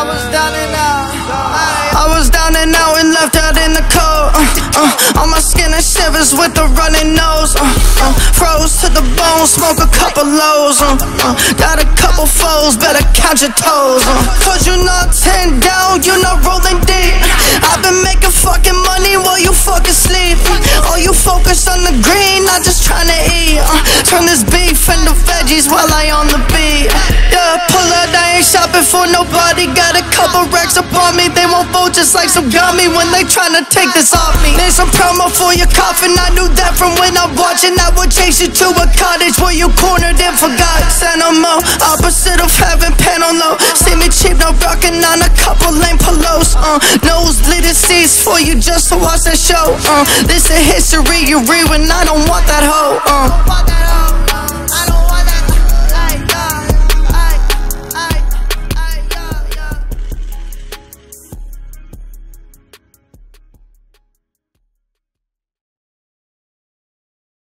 I was down and out and left out in the cold. On my skin and shivers with a running nose. Froze to the bone, smoke a couple lows. Got a couple foes, better count your toes. Cause you know 10 down, you know rolling deep. I've been making fucking money while you fucking sleep. All you focus on the green, not just trying to eat. Turn this beef into veggies while I on the beat. Yeah, pull out, I ain't shopping for nobody. Got a couple racks upon me, they won't fold just like some gummy when they tryna take this off me. There's some promo for your coffin, I knew that from when I'm watching. I would chase you to a cottage where you cornered and forgot. Animal, opposite of heaven, panel low. See me cheap, no rockin' on a couple lame pillows. Nosebleeding seats for you just to watch that show. This is history you read when I don't want that hoe.